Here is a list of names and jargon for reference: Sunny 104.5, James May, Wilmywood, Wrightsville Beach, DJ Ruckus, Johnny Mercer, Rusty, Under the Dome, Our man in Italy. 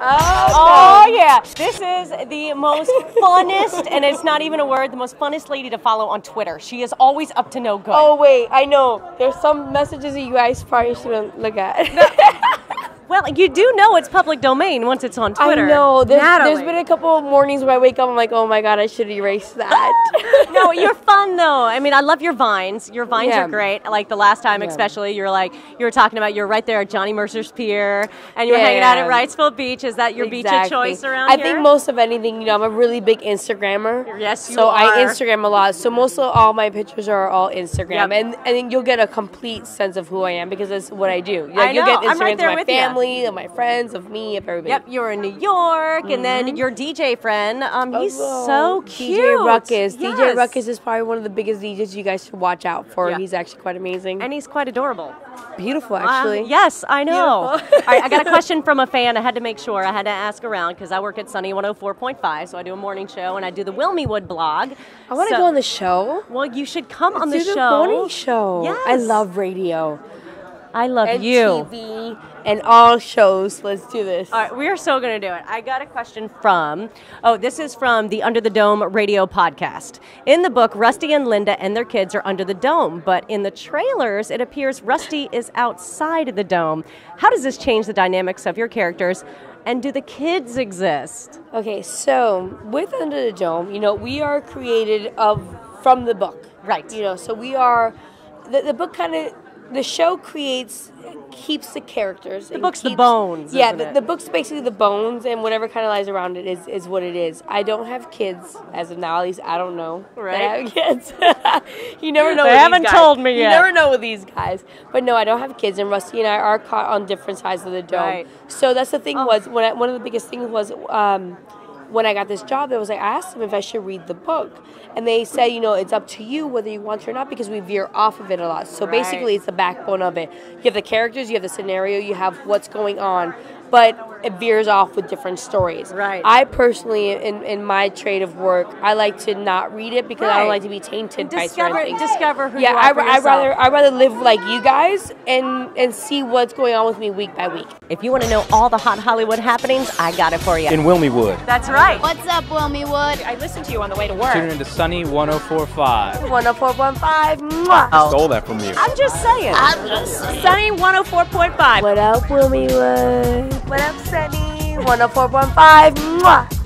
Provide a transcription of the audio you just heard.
Oh, yeah. This is the most funnest, and it's not even a word, the most funnest lady to follow on Twitter. She is always up to no good. Oh, wait, I know. There's some messages that you guys probably shouldn't look at. Well, you do know it's public domain once it's on Twitter. I know. There's been a couple of mornings where I wake up, I'm like, oh my God, I should erase that. No, you're fun though. I mean, I love your vines. Your vines are great. Like the last time, especially, you were talking about you're right there at Johnny Mercer's Pier, and you were hanging out at Wrightsville Beach. Is that your beach of choice around here? I think most of anything, I'm a really big Instagrammer. Yes, you are. So I Instagram a lot. So most of all my pictures are all Instagram, and I think you'll get a complete sense of who I am because that's what I do. Like, I know. You'll get Instagram I'm right there with you. Of my friends, of me, of everybody. Yep, you're in New York, and then your DJ friend, he's so cute. DJ Ruckus. Yes. DJ Ruckus is probably one of the biggest DJs you guys should watch out for. Yeah. He's actually quite amazing. And he's quite adorable. Beautiful, actually. Yes, I know. All right, I got a question from a fan. I had to make sure. I had to ask around because I work at Sunny 104.5, so I do a morning show, and I do the Wilmywood blog. I want to go on the show. Well, you should come on the show. Do the morning show. Yes. I love radio. I love and you. TV and all shows. Let's do this. All right, we are so going to do it. I got a question from, this is from the Under the Dome radio podcast. In the book, Rusty and Linda and their kids are under the dome, but in the trailers, it appears Rusty is outside of the dome. How does this change the dynamics of your characters, and do the kids exist? Okay, so with Under the Dome, we are created from the book. Right. So we are, the book kind of, the show keeps the characters. The book's the bones. Yeah, the book's basically the bones, and whatever kind of lies around it is what it is. I don't have kids as of now, at least I don't know. Right? I have kids. You never know. They haven't told me yet. You never know with these guys. But no, I don't have kids, and Rusty and I are caught on different sides of the dome. Right. So that's the thing was one of the biggest things was. When I got this job, I asked them if I should read the book. And they said, it's up to you whether you want to or not because we veer off of it a lot. So basically it's the backbone of it. You have the characters, you have the scenario, you have what's going on. But it veers off with different stories. Right. I personally, in my trade of work, I like to not read it because I don't like to be tainted by certain things. Discover who you are for yourself. I'd rather live like you guys and see what's going on with me week by week. If you want to know all the hot Hollywood happenings, I got it for you. In Wilmywood. That's right. What's up, Wilmywood? I listened to you on the way to work. Tune into Sunny 104.5. 104.5. Mwah. I stole that from you. I'm just saying. Sunny 104.5. What up, Wilmywood? What up, Sunny? 104.5. Mwah.